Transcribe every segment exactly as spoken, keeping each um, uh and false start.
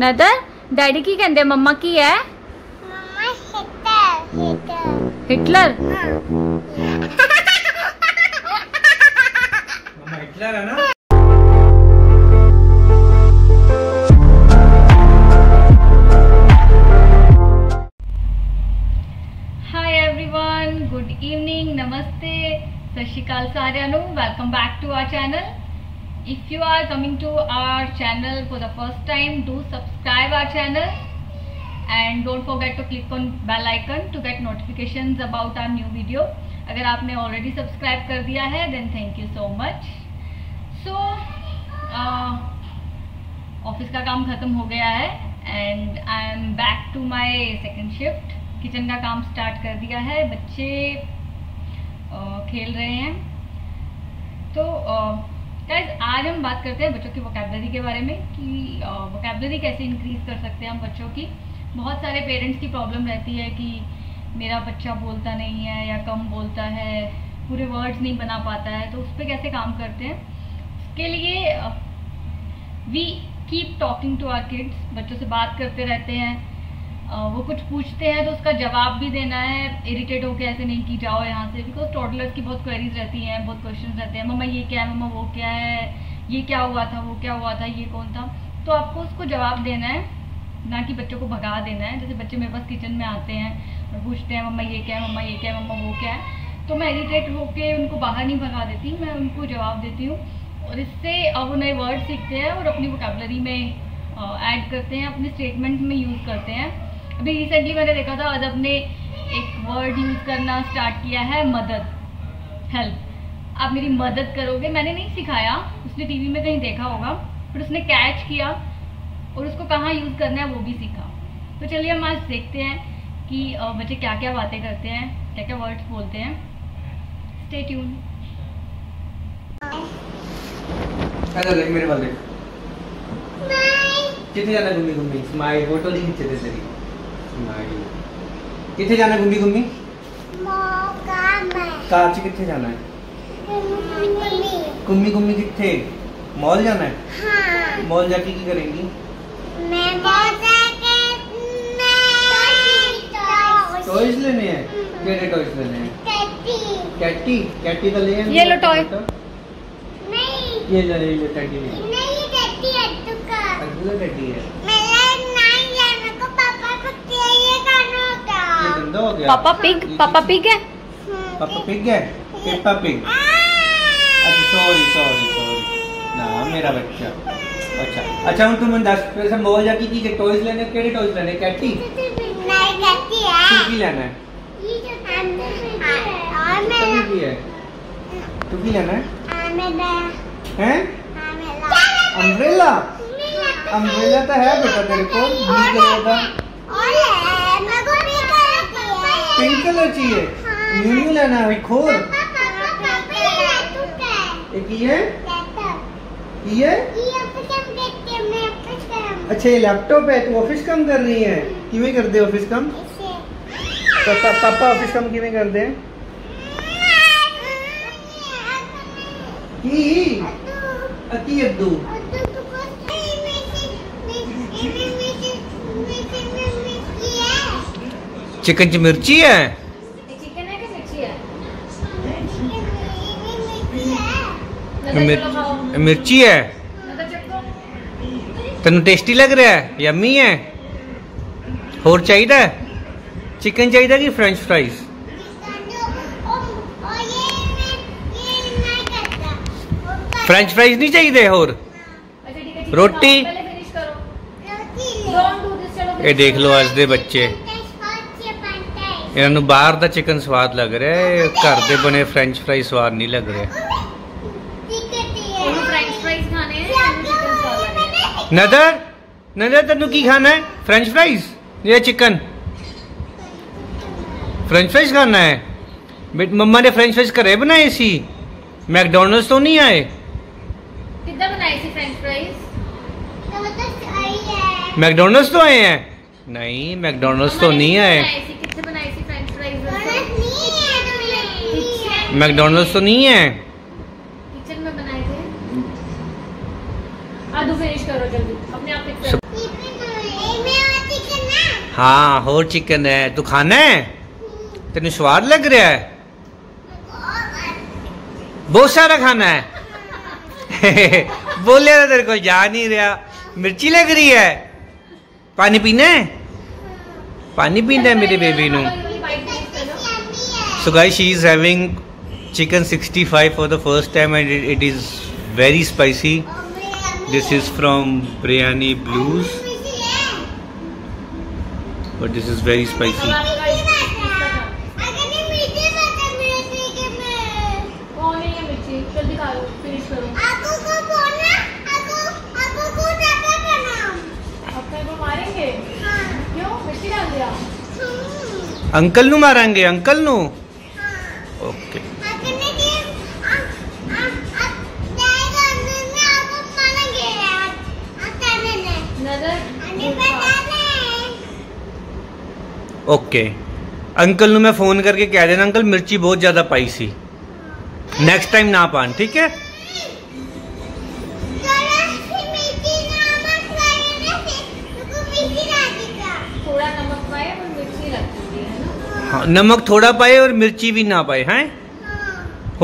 नदर डैडी की कहते मम्मा की है हिटलर हिटलर है ना। गुड इवनिंग, नमस्ते, सत श्री अकाल सारियां नू। Welcome back to our channel. If you are coming to our channel for the first time, do subscribe our channel and don't forget to click on bell icon to get notifications about our new video. अगर आपने already subscribe कर दिया है then thank you so much. So office का काम खत्म हो गया है and I am back to my second shift. Kitchen का काम स्टार्ट कर दिया है, बच्चे खेल रहे हैं। तो गाइस आज हम बात करते हैं बच्चों की वोकैबलरी के बारे में कि वोकैबलरी कैसे इंक्रीज कर सकते हैं हम बच्चों की। बहुत सारे पेरेंट्स की प्रॉब्लम रहती है कि मेरा बच्चा बोलता नहीं है या कम बोलता है, पूरे वर्ड्स नहीं बना पाता है, तो उस पर कैसे काम करते हैं उसके लिए we keep talking to our kids. बच्चों से बात करते रहते हैं, वो कुछ पूछते हैं तो उसका जवाब भी देना है, इरिटेट होके ऐसे नहीं कि जाओ यहाँ से, बिकॉज टॉडलर्स की बहुत क्वेरीज रहती हैं, बहुत क्वेश्चंस रहते हैं, मम्मा ये क्या है, मम्मा वो क्या है, ये क्या हुआ था, वो क्या हुआ था, ये कौन था। तो आपको उसको जवाब देना है, ना कि बच्चों को भगा देना है। जैसे बच्चे मेरे पास किचन में आते हैं और पूछते हैं मम्मा ये क्या है, मम्मा ये क्या है, मम्मा वो क्या है, तो मैं इरिटेट होके उनको बाहर नहीं भगा देती, मैं उनको जवाब देती हूँ। और इससे वो नए वर्ड सीखते हैं और अपनी वोकैबलरी में ऐड करते हैं, अपने स्टेटमेंट में यूज़ करते हैं। अभी रिसेंटली मैंने देखा था अदब ने एक वर्ड यूज़ करना स्टार्ट किया है, मदद, हेल्प। आप मेरी मदद करोगे, मैंने नहीं सिखाया, उसने टीवी में कहीं देखा होगा, फिर उसने कैच किया और उसको कहाँ यूज़ करना है वो भी सीखा। तो चलिए हम आज देखते हैं कि बच्चे क्या क्या बातें करते हैं, क्या क्या वर्ड्स बोलते हैं। Stay tune. कितने जाना घूमी घूमी स्माइल फोटो नहीं खींचते तेरी किथे जाना है घूमी घूमी काची किथे जाना है घूमी घूमी किथे मॉल जाना है। हाँ। मॉल जाके की करेंगी? मैं मॉल जाके मैं टॉयज लेने हैं। कैसे टॉयज लेने हैं? कैटी कैटी कैटी तो ले आएंगे। ये लो टॉय। नहीं ये ले ले ले कैटी ले। नहीं कैटी है तुका। अगला कैटी है। पापा पिग, पापा पिग है, पापा पिग है, Peppa Pig. Sorry sorry sorry ना मेरा बच्चा। अच्छा अच्छा हम तुम दस पैसे मॉल जाके की के टॉयज लेने, केड़े टॉयज लेने? कैटी नहीं कैटी है तू की लेना है, ये जो सामने है और मेरा तू की लेना है। अम्ब्रेला हैं? अम्ब्रेला अम्ब्रेला तो है बेटा तेरे को, ब्लू कलर का पिंक कलर चाहिए। हाँ, न्यू लेना है खोर। एक ये ये अच्छा ये लैपटॉप है, तू ऑफिस काम कर रही है, किवें कर दे ऑफिस काम? पापा पापा ऑफिस काम किवें कर दे? की अति अद्दू चिकन च मिर्ची है, चिकन है कि मिर्ची है? मिर्ची मिर्ची है। तेन टेस्टी लग रहा है, यम्मी है। होर चाहिए चिकन चाहिए कि फ्रेंच फ्राइज? फ्रेंच फ्राइज नहीं चाहिए होर? रोटी? ये देख लो आज दे बच्चे, इन्हों बाहर का चिकन स्वाद लग रहा है, घर के बने फ्रेंच फ्राई स्वाद नहीं लग रहा। नदर नदर तेन की खाना है? फ्रेंच फ्राइज या चिकन? फ्रेंच फ्राइज खाना है? मम्मा ने फ्रेंच फ्राइज घरे बनाए सी, मैकडोनल्ड्स तो नहीं आए? मैकडोनल्ड्स तो आए हैं? नहीं मैकडोनल्ड्स तो नहीं आए, मैकडोनल्ड्स तो नहीं है। किचन में बनाए थे। आधू फिनिश करो जल्दी अपने आप। हाँ और चिकन है। तू खाना है? तेन स्वाद लग रहा है? बहुत सारा खाना है। बोले तो तेरे को जा नहीं रहा। मिर्ची लग रही है। पानी पीना है? पानी पीना है मेरे बेबी नू। So guys she is having chicken sixty five for the first time and it is very spicy. This is from Biryani blues but this is very spicy. Uncle नू मारेंगे? अंकल नू? ओके। ओके अंकल नू मैं phone करके कह देना uncle मिर्ची बहुत ज्यादा स्पाइसी, नेक्स्ट टाइम ना पान, ठीक है? हाँ, नमक थोड़ा पाए और मिर्ची भी ना पाए। हैं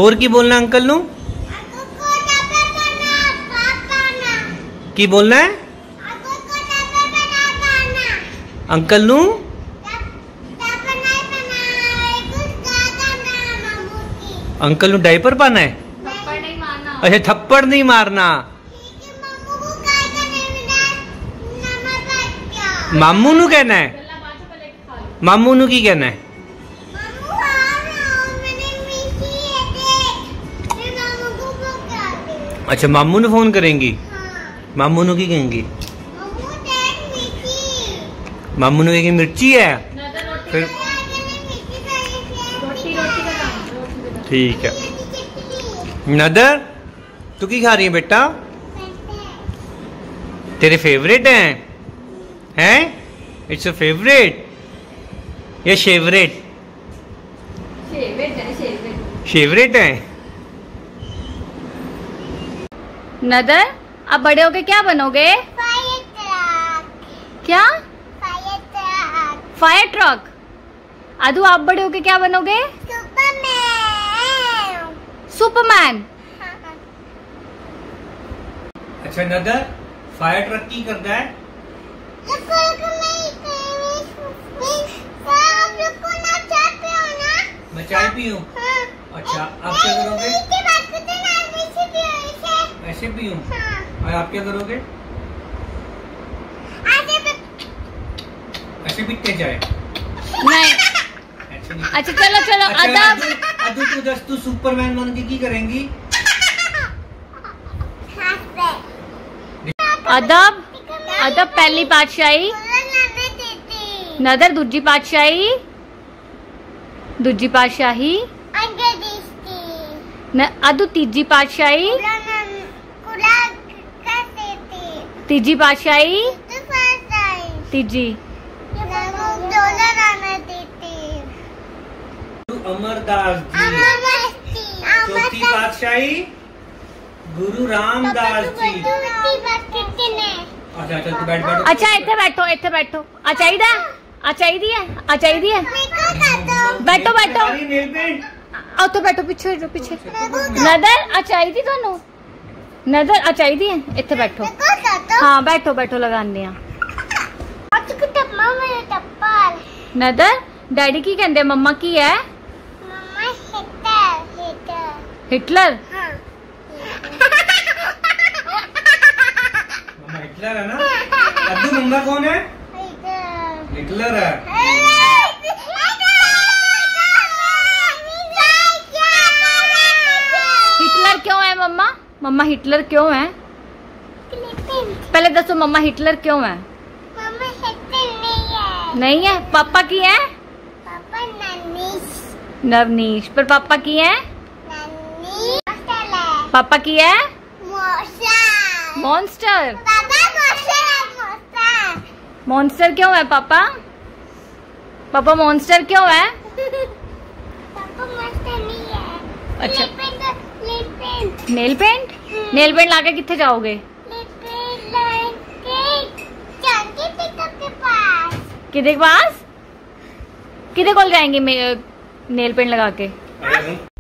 और की बोलना अंकल नू? की बोलना है अंकल नू? अंकल नू डायपर पाना है? अच्छा थप्पड़ नहीं मारना। मामू नू कहना है? मामू नू की कहना है? अच्छा मामू ने फोन करेंगी? हाँ। मामू ने की कहेंगी? मामू ने कहेंगी मिर्ची है। फिर ठीक है नदर तू की खा रही है बेटा? तेरे फेवरेट हैं? हैं इट्स अ फेवरेट या शेवरेट? शेवरेट है। नदर आप बड़े होके क्या बनोगे? Fire truck. क्या? Fire truck. Fire truck. आदू आप बड़े होके क्या बनोगे? सुपरमैन। सुपरमैन। हाँ। अच्छा नदर फायर ट्रक की करता है? मैं चाय पीऊँ। अच्छा आप क्या करोगे? ऐसे भी हूँ। हाँ। और आप क्या करोगे? ऐसे पीते जाए? नहीं। अच्छा चलो चलो अदब। अदू तू दस तू सुपरमैन बन के की करेंगी? अदब अदब पहली पातशाही। नदर दूजी पातशाही। दूजी पातशाही। अदू तीजी पातशाही। तीजी पातशाही। तीजी। अमरदास जी। चौथी पातशाही गुरु रामदास जी। अच्छा अच्छा तू बैठ बैठो। अच्छा इतने बैठो इतने बैठो। अच्छा इधर अच्छा इधर अच्छा इधर बैठो बैठो। आओ तो बैठो पीछे पीछे। नदर अच्छा इधर दोनों। नजर आ चाहिए इतने बैठो। हाँ बैठो बैठो लगाने। नदर डैडी की कहते मम्मा की है? हिटलर। हाँ। मम्मा हिटलर है ना? अद्दू मम्मा कौन है? हिटलर है। मम्मा हिटलर क्यों है? पहले दसो मम्मा हिटलर क्यों है? मम्मा हिटलर नहीं है। नहीं है। पापा की है? पापा नवनीश। नवनीश पर पापा की है? नवनीश। पापा की है? मॉन्स्टर। मॉन्स्टर। पापा मॉन्स्टर। मॉन्स्टर क्यों है पापा? पापा मॉन्स्टर क्यों है? पापा मॉन्स्टर नहीं है। अच्छा नेल पेंट। नेल पेंट लाके किथे जाओगे? नेल पेंट लाके जानकी पिकअप के पास। किधे पास किधे कॉल जाएंगे नेल पेंट लगा के।